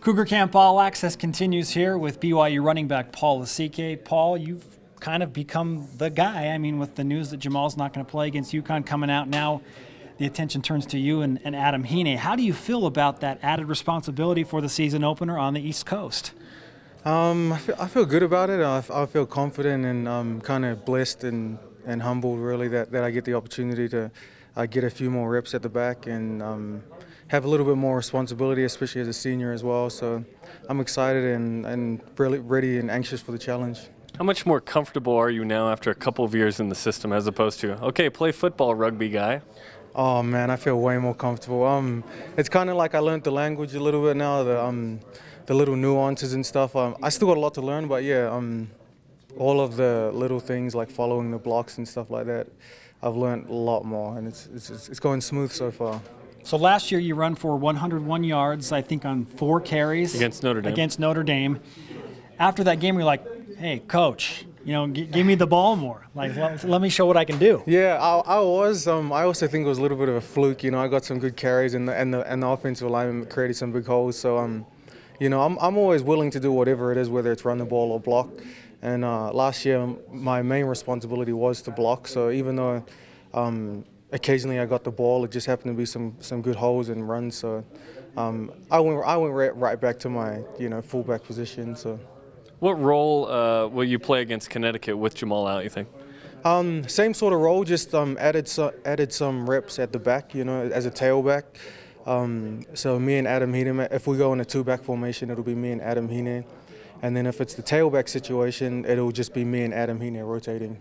Cougar Camp All Access continues here with BYU running back Paul Lasike. Paul, you've kind of become the guy. I mean, with the news that Jamal's not going to play against UConn coming out now, the attention turns to you and Adam Heaney. How do you feel about that added responsibility for the season opener on the East Coast? I feel good about it. I feel confident and kind of blessed and humbled, really, that I get the opportunity to get a few more reps at the back and have a little bit more responsibility, especially as a senior as well. So I'm excited and really ready and anxious for the challenge. How much more comfortable are you now after a couple of years in the system as opposed to, okay, play football, rugby guy? Oh, man, I feel way more comfortable. It's kind of like I learned the language a little bit now, the little nuances and stuff. I still got a lot to learn, but, yeah, all of the little things like following the blocks and stuff like that, I've learned a lot more, and it's going smooth so far. So last year you run for 101 yards, I think, on 4 carries. Against Notre Dame. After that game, you're like, hey, coach, you know, give me the ball more. Like, let me show what I can do. Yeah, I was. I also think it was a little bit of a fluke. You know, I got some good carries, and the offensive alignment created some big holes. So, you know, I'm always willing to do whatever it is, whether it's run the ball or block. And last year, my main responsibility was to block. So even though occasionally I got the ball, it just happened to be some good holes and runs. So I went right back to my fullback position. So, what role will you play against Connecticut with Jamal out, you think? Same sort of role, just added some reps at the back. You know, as a tailback. So me and Adam Heaney. If we go in a 2-back formation, it'll be me and Adam Heaney. And then if it's the tailback situation, it'll just be me and Adam Heaney rotating.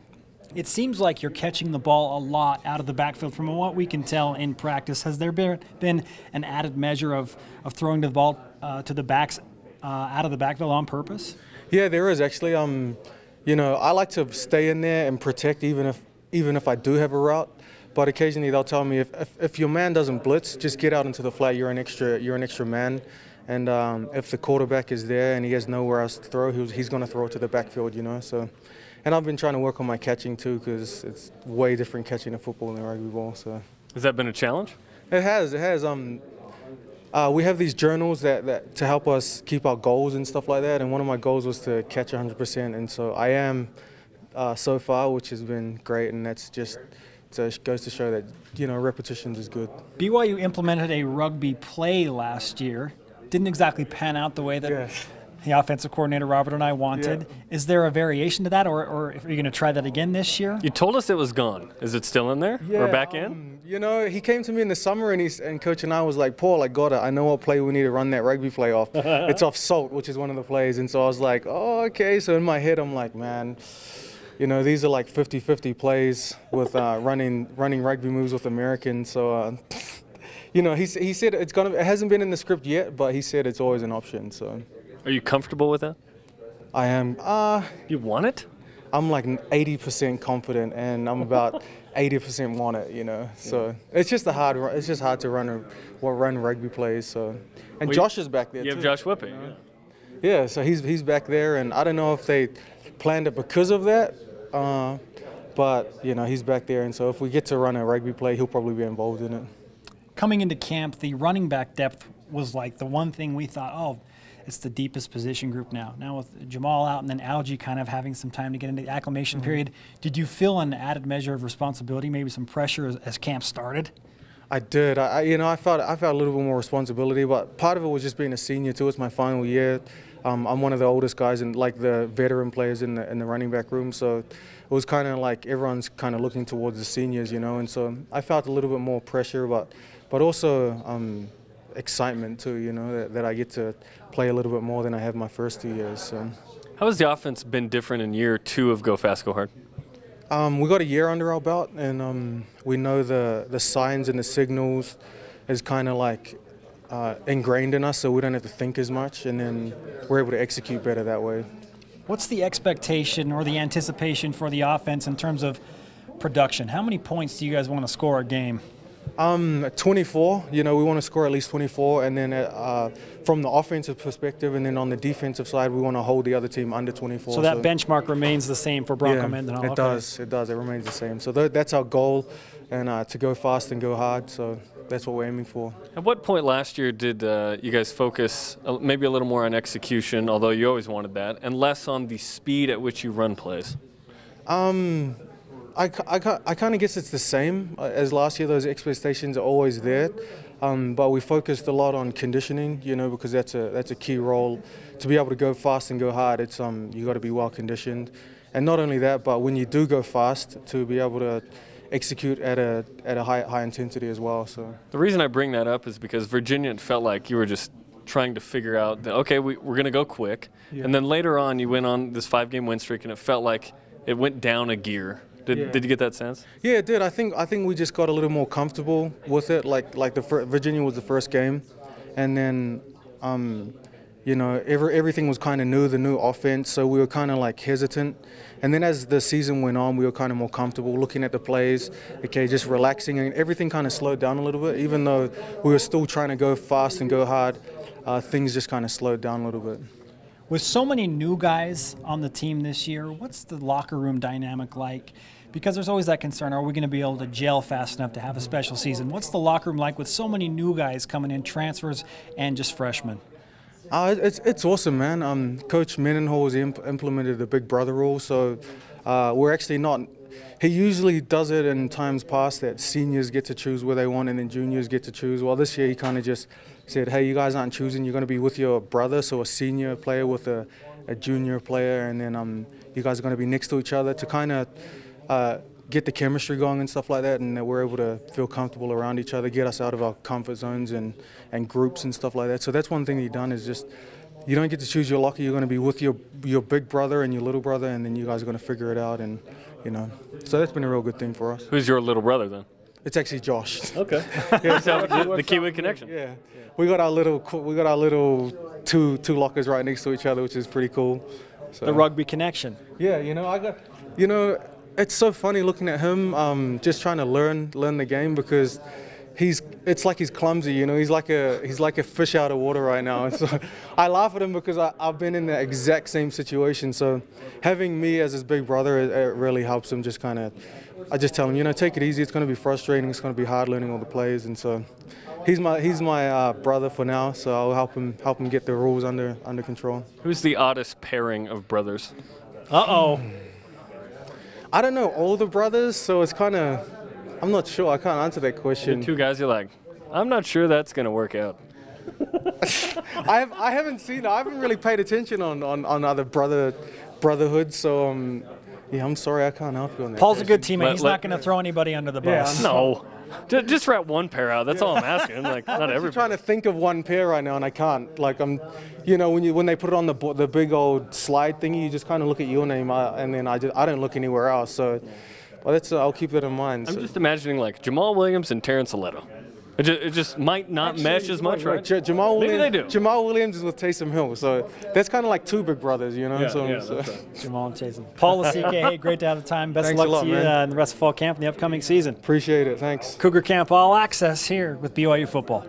It seems like you're catching the ball a lot out of the backfield. From what we can tell in practice, has there been an added measure of throwing the ball to the backs out of the backfield on purpose? Yeah, there is actually. You know, I like to stay in there and protect even if I do have a route. But occasionally they'll tell me if your man doesn't blitz, just get out into the flat. You're an extra man. And if the quarterback is there and he has nowhere else to throw, he's going to throw it to the backfield, you know. So, and I've been trying to work on my catching too, because it's way different catching a football than a rugby ball. So, has that been a challenge? It has. It has. We have these journals that to help us keep our goals and stuff like that. And one of my goals was to catch 100%, and so I am so far, which has been great. And that's just. So it goes to show that, you know, repetitions is good. BYU implemented a rugby play last year. Didn't exactly pan out the way that the offensive coordinator, Robert, and I wanted. Yeah. Is there a variation to that, or are you going to try that again this year? You told us it was gone. Is it still in there? Yeah, or back in? You know, he came to me in the summer, and Coach and I was like, Paul, I got it. I know what play we need to run that rugby play off. It's off Salt, which is one of the plays. And so I was like, oh, okay. So in my head, I'm like, man. You know, these are like 50-50 plays with running rugby moves with Americans. So, you know, he said it hasn't been in the script yet, but he said it's always an option. So, are you comfortable with that? I am. You want it? I'm like 80% confident, and I'm about 80% want it. You know, so yeah. It's just hard to run rugby plays. So, and well, Josh is back there. You have Josh Whippen. You know? Yeah, so he's back there, and I don't know if they planned it because of that. But, you know, he's back there, and so if we get to run a rugby play, he'll probably be involved in it. Coming into camp, the running back depth was like the one thing we thought, oh, it's the deepest position group now. Now with Jamal out and then Algie kind of having some time to get into the acclimation period, did you feel an added measure of responsibility, maybe some pressure as camp started? I did. You know, I felt a little bit more responsibility, but part of it was just being a senior too. It's my final year. I'm one of the oldest guys and like the veteran players in the running back room, so it was kind of like everyone's kind of looking towards the seniors, you know. And so I felt a little bit more pressure, but also excitement too, you know, that I get to play a little bit more than I have my first 2 years. So. How has the offense been different in year 2 of Go Fast, Go Hard? We got a year under our belt, and we know the signs and the signals is kind of like ingrained in us, so we don't have to think as much, and then we're able to execute better that way. What's the expectation or the anticipation for the offense in terms of production? How many points do you guys want to score a game? 24. You know, we want to score at least 24, and then from the offensive perspective, and then on the defensive side, we want to hold the other team under 24. So that benchmark remains the same for Bronco Mendenhall. It does. It does. It remains the same. So that's our goal, and to go fast and go hard. So that's what we're aiming for. At what point last year did you guys focus maybe a little more on execution, although you always wanted that, and less on the speed at which you run plays? I kind of guess it's the same as last year. Those expectations are always there, but we focused a lot on conditioning, you know, because that's a key role. To be able to go fast and go hard, it's you got to be well conditioned, and not only that, but when you do go fast, to be able to execute at a high intensity as well. So the reason I bring that up is because Virginia, it felt like you were just trying to figure out that, okay, we're going to go quick, yeah, and then later on you went on this 5-game win streak, and it felt like it went down a gear. Did you get that sense? Yeah, it did. I think we just got a little more comfortable with it. Like Virginia was the first game, and then you know, everything was kind of new, the new offense, so we were kind of like hesitant. And then as the season went on, we were kind of more comfortable looking at the plays, okay, just relaxing, and everything kind of slowed down a little bit. Even though we were still trying to go fast and go hard, things just kind of slowed down a little bit. With so many new guys on the team this year, what's the locker room dynamic like? Because there's always that concern, are we going to be able to gel fast enough to have a special season? What's the locker room like with so many new guys coming in, transfers and just freshmen? It's awesome, man. Coach Mendenhall has implemented the big brother rule, so we're actually not – he usually does it in times past that seniors get to choose where they want and then juniors get to choose. Well, this year he kind of just said, hey, you guys aren't choosing. You're going to be with your brother, so a senior player with a junior player, and then you guys are going to be next to each other to kind of get the chemistry going and stuff like that, and that we're able to feel comfortable around each other, get us out of our comfort zones and groups and stuff like that. So that's one thing he's done, is just you don't get to choose your locker. You're going to be with your big brother and your little brother, and then you guys are going to figure it out, and you know. So that's been a real good thing for us. Who's your little brother then? It's actually Josh. Okay. Yeah, so the Kiwi connection. Yeah, we got our little two lockers right next to each other, which is pretty cool. So. The rugby connection. Yeah, you know, it's so funny looking at him, just trying to learn the game, because it's like he's clumsy, you know. He's like a fish out of water right now. And so I laugh at him because I've been in the exact same situation. So having me as his big brother, it really helps him. Just kind of, I just tell him, you know, take it easy. It's going to be frustrating. It's going to be hard learning all the plays. And so he's my brother for now. So I'll help him get the rules under control. Who's the oddest pairing of brothers? Uh-oh. I don't know all the brothers, so it's kind of, I'm not sure. I can't answer that question. The two guys, you're like, I'm not sure that's going to work out. I haven't really paid attention on other brotherhoods, so yeah, I'm sorry, I can't help you on that. Paul's question. A good teammate. He's not going to throw anybody under the bus. Yeah, no. Just wrap one pair out. That's all I'm asking. Like, not everybody. I'm trying to think of one pair right now, and I can't. Like, I'm, you know, when they put it on the big old slide thingy, you just kind of look at your name, and then I don't look anywhere else. So, well, that's I'll keep that in mind. So. I'm just imagining like Jamal Williams and Terrence Aletto. It just might not mesh as much, right? Jamal Williams is with Taysom Hill, so that's kind of like two big brothers, you know? Yeah, Jamal and Taysom. Paul Lasike, hey, great to have the time. Best of luck to you and the rest of fall camp and the upcoming season. Appreciate it. Thanks. Cougar Camp All Access here with BYU Football.